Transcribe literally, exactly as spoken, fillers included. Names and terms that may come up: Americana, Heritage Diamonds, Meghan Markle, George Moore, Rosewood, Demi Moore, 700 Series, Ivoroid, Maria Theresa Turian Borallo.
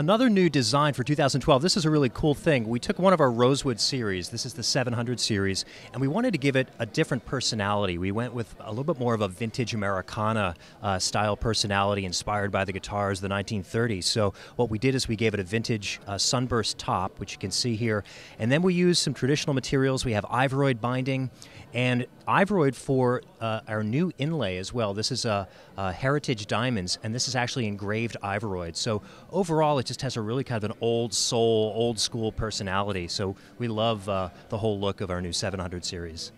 Another new design for two thousand twelve, this is a really cool thing. We took one of our Rosewood series, this is the seven hundred series, and we wanted to give it a different personality. We went with a little bit more of a vintage Americana uh, style personality inspired by the guitars of the nineteen thirties. So what we did is we gave it a vintage uh, sunburst top, which you can see here, and then we used some traditional materials. We have Ivoroid binding and Ivoroid for uh, our new inlay as well. This is a, a Heritage Diamonds, and this is actually engraved Ivoroid. So overall, it just has a really kind of an old soul, old school personality. So we love uh, the whole look of our new seven hundred series.